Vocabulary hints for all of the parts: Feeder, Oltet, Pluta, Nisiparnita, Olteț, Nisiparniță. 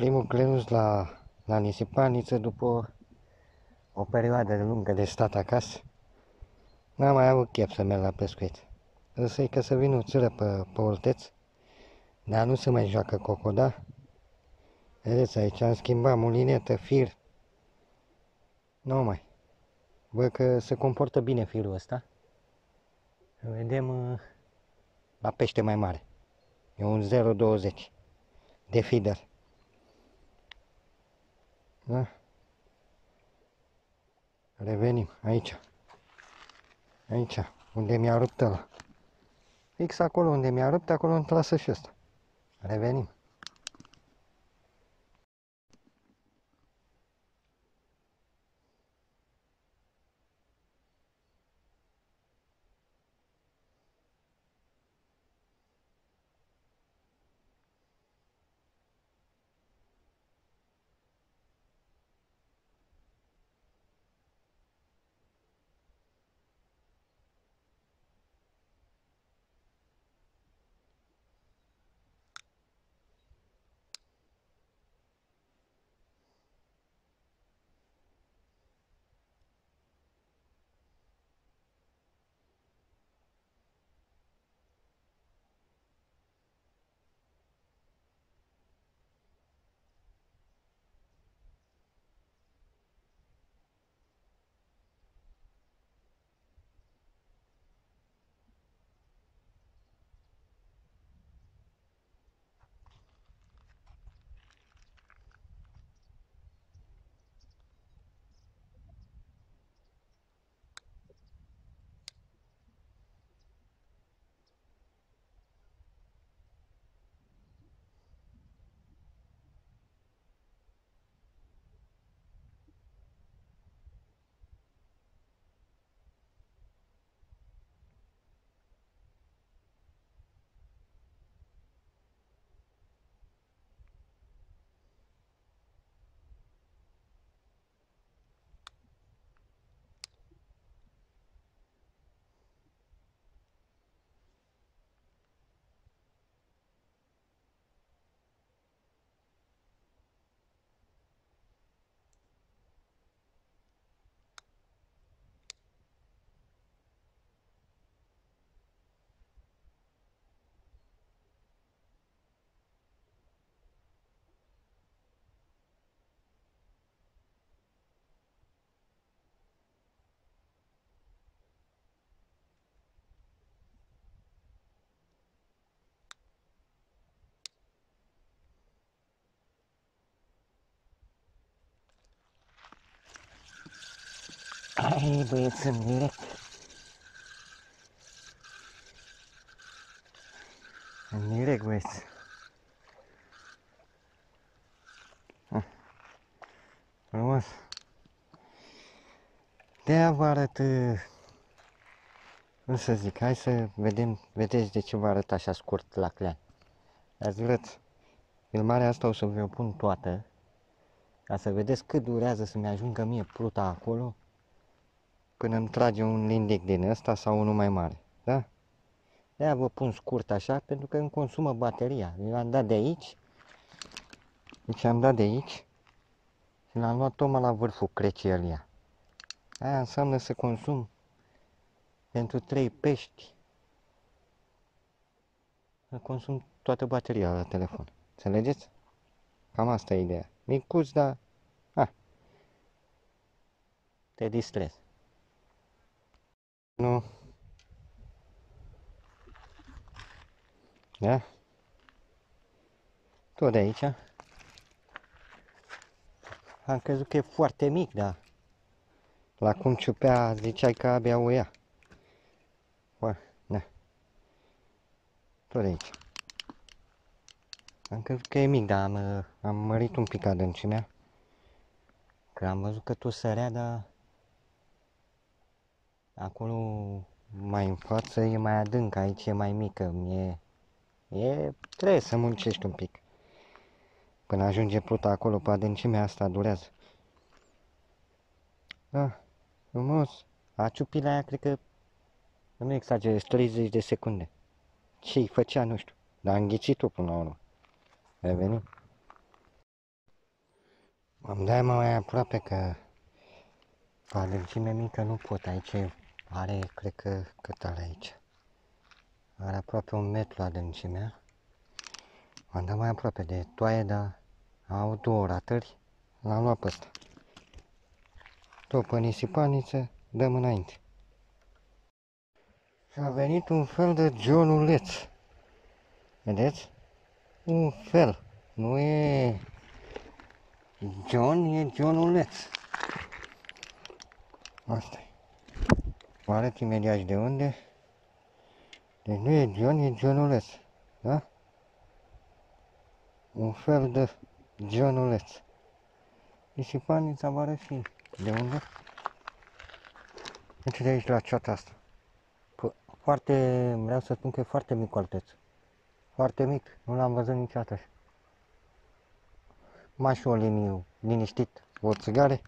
Primul grenunț la Nisiparniță, după o perioadă lungă de stat acasă, n-am mai avut chef să merg la pescuit. Însă e că să vin o țâră pe Olteț, dar nu se mai joacă cocoda. Vedeți, aici am schimbat mulinetă, fir. Nu mai. Văd că se comportă bine firul ăsta. Îl vedem la pește mai mare. E un 0,20 de feeder. Da? Revenim aici. Aici, unde mi-a rupt ăla. Fix acolo unde mi-a rupt, acolo îmi trasă și ăsta. Revenim. Hai, băieți, în direct. În direct, băieți. Frumos. De-aia vă arăt... Cum să zic, hai să vedem, vedeți de ce vă arăt așa scurt la clean. Ați vrut, filmarea asta o să vă pun toată, ca să vedeți cât durează să-mi ajungă mie pluta acolo, când îmi trage un lindec din ăsta sau unul mai mare, da? De-aia vă pun scurt așa, pentru că îmi consumă bateria. L-am dat de aici, deci am dat de aici și l-am luat tocmai la vârful crecelia. Aia înseamnă să consum pentru 3 pești, să consum toată bateria la telefon. Înțelegeți? Cam asta e ideea. Micuț, dar... te distrezi. Nu. Da? Tot de aici. Am crezut că e foarte mic, dar la cum ciupea, ziceai că abia o ia. Da. Tot de aici. Am crezut că e mic, dar am mărit un pic adâncimea. Că am văzut că tot sărea, dar... acolo, mai în față, e mai adânc, aici e mai mică, trebuie să muncești un pic. Până ajunge pluta acolo, pe adâncimea asta, durează. Da, frumos. A ciupit la aia, cred că, nu exagerez, 30 de secunde. Ce-i făcea, nu știu, dar a înghițit-o până la urmă. Revenim. De-aia mă mai aproape că la adâncime mică nu pot, aici are, cred că cât are aici? Are aproape 1 metru adâncimea. M-am dat mai aproape de toaie, dar au 2 ratări, l-am luat pe ăsta. Tot pe nisiparniță, dăm înainte. Și a venit un fel de jonuleț. Vedeți? Un fel, nu e... John e jonuleț. Asta-i. Vă arăt imediat de unde. Deci nu e John, e jonuleț. Da? Un fel de jonuleț. Nisiparnița va răfi. De unde? Deci de aici la ceata asta. Foarte, vreau să spun că e foarte mic oltet. Foarte mic, nu l-am văzut niciodată așa. Mași o limiu, liniștit, o țigare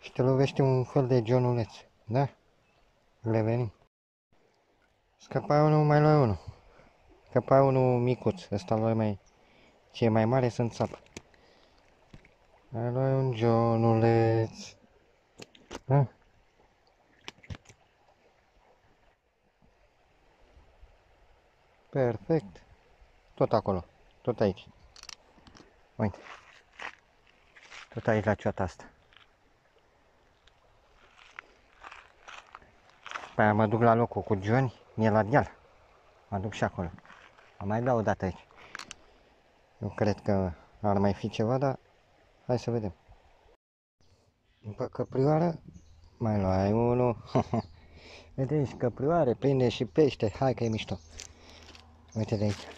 și te lovește un fel de jonuleț, da? Revenim. Scăpai unul, mai luai unul. Scăpai unul micuț, ăsta luai mai... Ce e mai mare sunt țapă. Mai luai un jonuleț, da? Perfect. Tot acolo, tot aici. Uite. Tot aici la ceata asta. Pe aia mă duc la locul cu Johnny, e la deal. Mă duc și acolo. Mă mai dau o dată aici. Nu cred că ar mai fi ceva, dar hai să vedem. După căprioară, mai luai unul. Vedeți, căprioare, prinde și pește. Hai că e mișto. Uite de aici.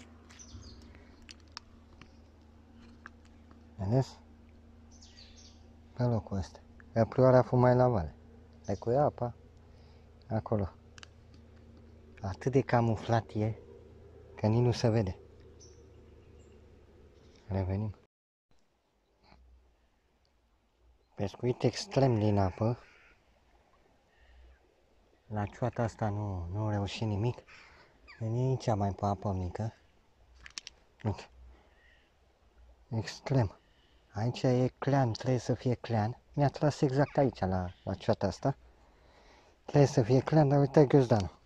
Vedeți? Pe locul ăsta. Căprioara fumai la vale. Ai cu apa. Acolo. Atât de camuflat e, că nici nu se vede. Revenim. Pescuit extrem din apă. La cioata asta nu reuși nimic. Veni aici mai pe apă mică. Uite. Extrem. Aici e clean, trebuie să fie clean. Mi-a tras exact aici, la ceata asta. Trebuie să fie clean, dar uite ghiozdanul.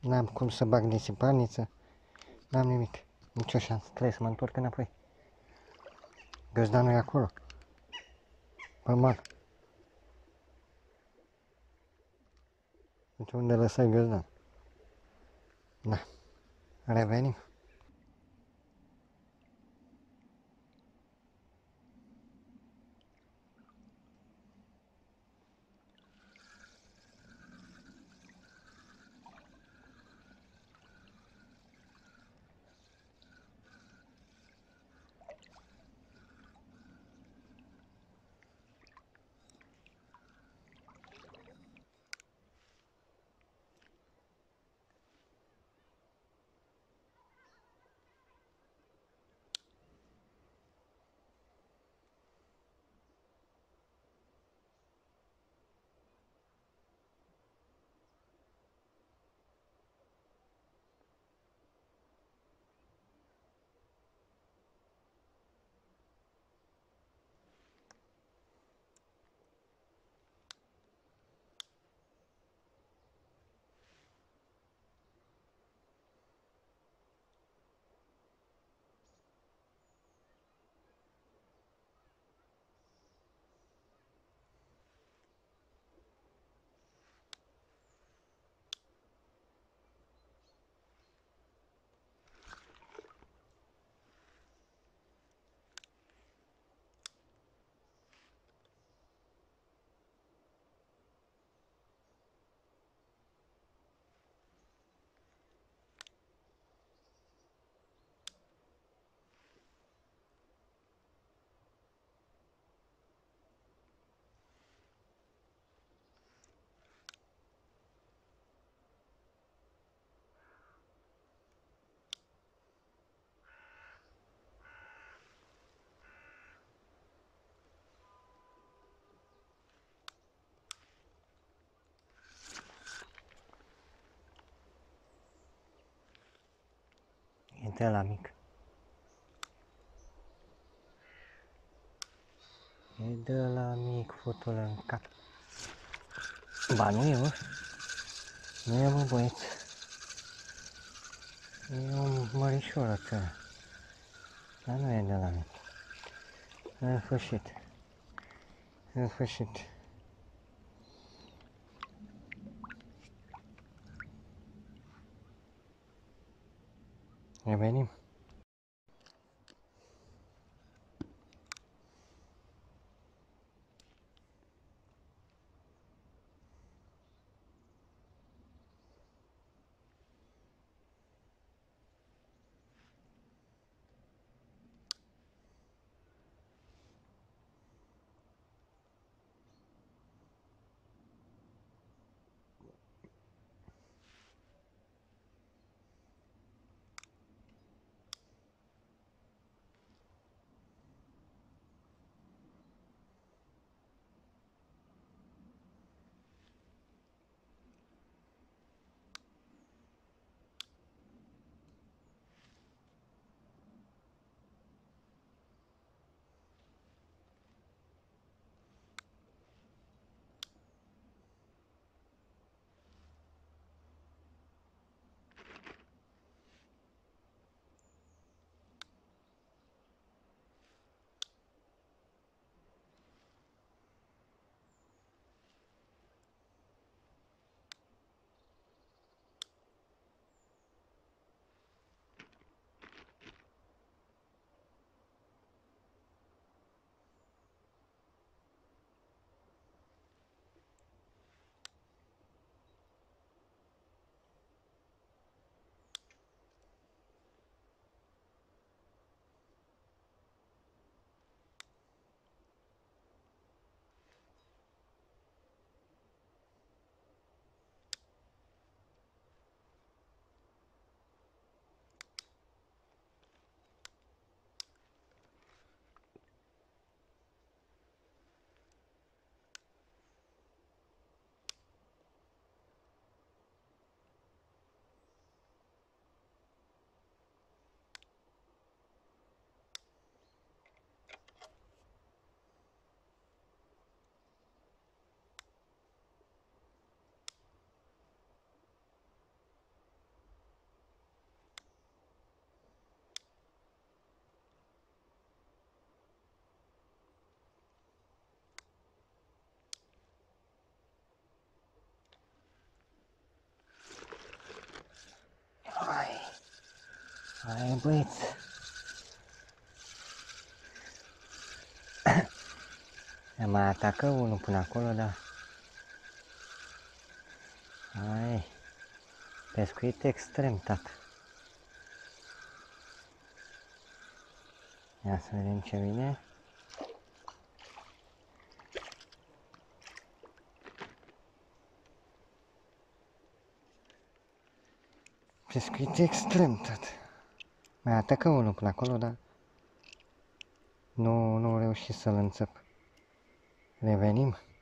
N-am cum să bag nisiparniță. N-am nimic. Nicio șansă. Trebuie să mă întorc înapoi. Ghiozdanul e acolo. Pe mal. Uite unde lăsai ghiozdanul. Da. Revenim. De la mic. de la microfotul în cap. Ba, nu e, mă. Nu e, mă, băieți. E un mărișor acela. Dar nu e de la mic. În sfârșit. În sfârșit. Revenim. Hai, băieți! Mai atacă unul până acolo, dar... Hai! Pescuit extrem, tată! Ia să vedem ce vine. Pescuit extrem, tată! Mai atacă unul până acolo, dar nu reușit să-l înțep. Revenim.